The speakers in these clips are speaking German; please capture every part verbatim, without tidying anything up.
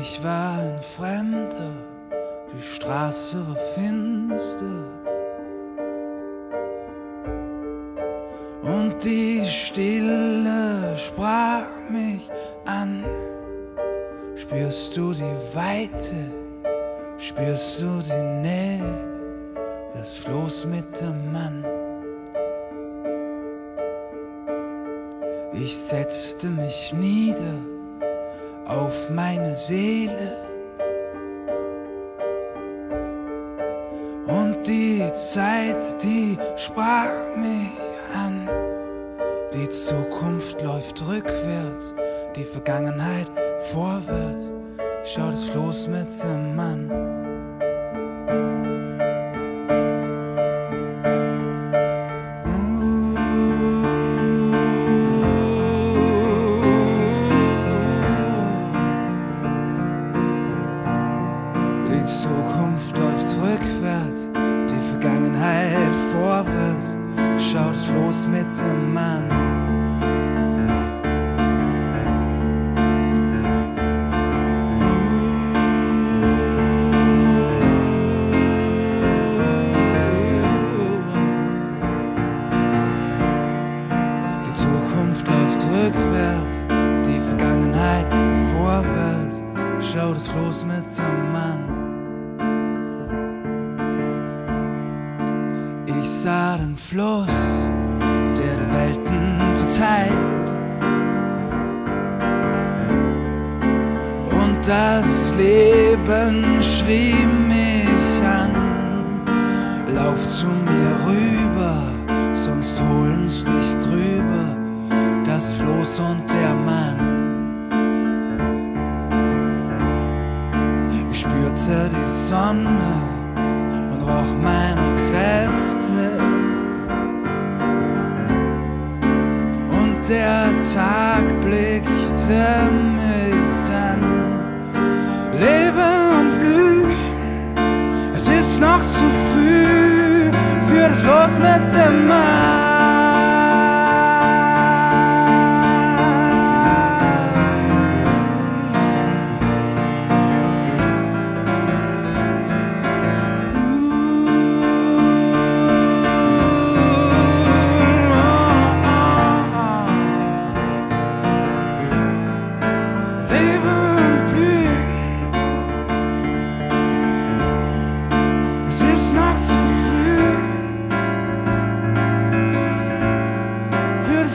Ich war ein Fremder, die Straße war finster und die Stille sprach mich an. Spürst du die Weite, spürst du die Nähe, das Floß mit dem Mann. Ich setzte mich nieder auf meine Seele und die Zeit, die sprach mich an. Die Zukunft läuft rückwärts, die Vergangenheit vorwärts. Schau, das Floß mit dem Mann. Die Zukunft läuft rückwärts, die Vergangenheit vorwärts. Schaut los mit dem Mann. Die Zukunft läuft rückwärts, die Vergangenheit vorwärts. Schaut los mit dem Mann. Ich sah den Fluss, der die Welten zerteilt und das Leben schrie mich an. Lauf zu mir rüber, sonst holen's dich drüber, das Floß und der Mann. Ich spürte die Sonne und roch meine Kräfte und der Tag blickte mich an. Lebe und blüh, es ist noch zu früh für das Floß mit dem Mann.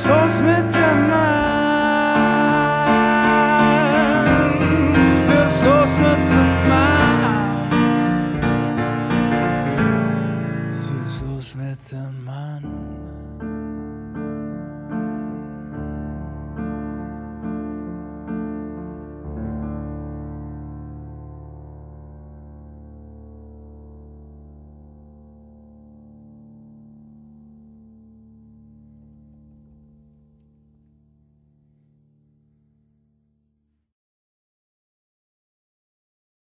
Los mit der Mann.